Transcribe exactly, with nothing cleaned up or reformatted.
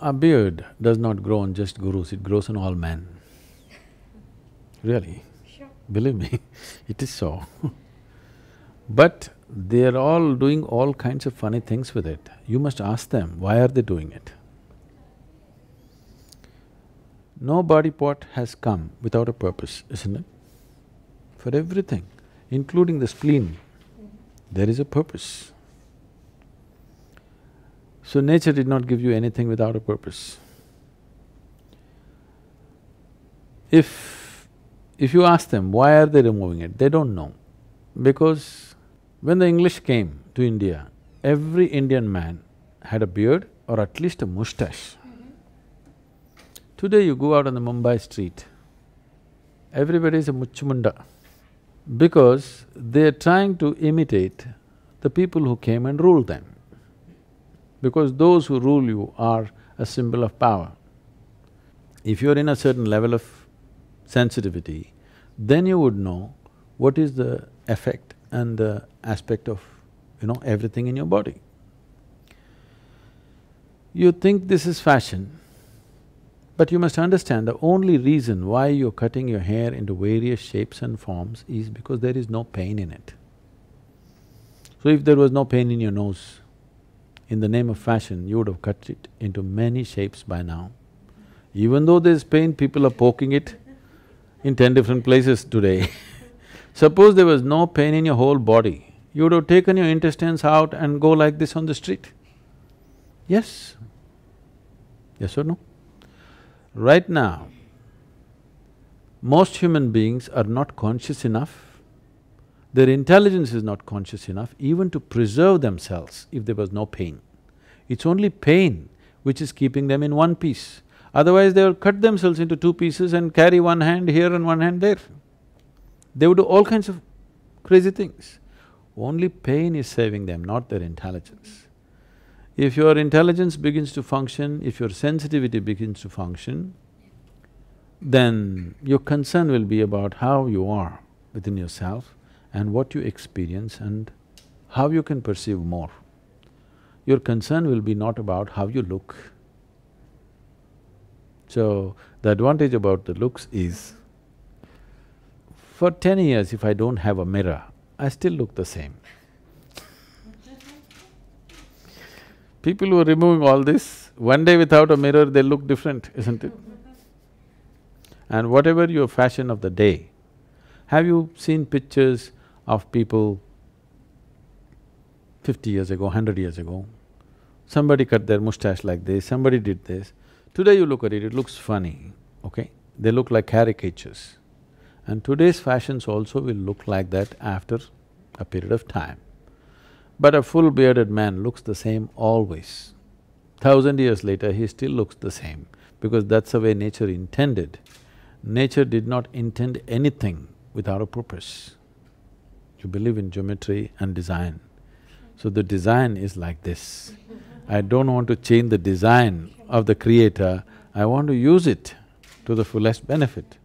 A beard does not grow on just gurus, it grows on all men. Really? Sure. Believe me, it is so. But they're all doing all kinds of funny things with it. You must ask them, why are they doing it? No body part has come without a purpose, isn't it? For everything, including the spleen, there is a purpose. So nature did not give you anything without a purpose. If… if you ask them, why are they removing it, they don't know. Because when the English came to India, every Indian man had a beard or at least a mustache. Mm-hmm. Today you go out on the Mumbai street, everybody is a muchmunda because they're trying to imitate the people who came and ruled them. Because those who rule you are a symbol of power. If you're in a certain level of sensitivity, then you would know what is the effect and the aspect of, you know, everything in your body. You think this is fashion, but you must understand the only reason why you're cutting your hair into various shapes and forms is because there is no pain in it. So if there was no pain in your nose, in the name of fashion, you would have cut it into many shapes by now. Even though there's pain, people are poking it in ten different places today. Suppose there was no pain in your whole body, you would have taken your intestines out and go like this on the street. Yes? Yes or no? Right now, most human beings are not conscious enough. Their intelligence is not conscious enough even to preserve themselves if there was no pain. It's only pain which is keeping them in one piece. Otherwise they will cut themselves into two pieces and carry one hand here and one hand there. They would do all kinds of crazy things. Only pain is saving them, not their intelligence. If your intelligence begins to function, if your sensitivity begins to function, then your concern will be about how you are within yourself and what you experience and how you can perceive more. Your concern will be not about how you look. So, the advantage about the looks is, for ten years if I don't have a mirror, I still look the same. People who are removing all this, one day without a mirror they look different, isn't it? And whatever your fashion of the day, have you seen pictures of people fifty years ago, hundred years ago? Somebody cut their mustache like this, somebody did this. Today you look at it, it looks funny, okay? They look like caricatures. And today's fashions also will look like that after a period of time. But a full bearded man looks the same always. Thousand years later, he still looks the same because that's the way nature intended. Nature did not intend anything without a purpose. You believe in geometry and design. So the design is like this. I don't want to change the design of the creator, I want to use it to the fullest benefit.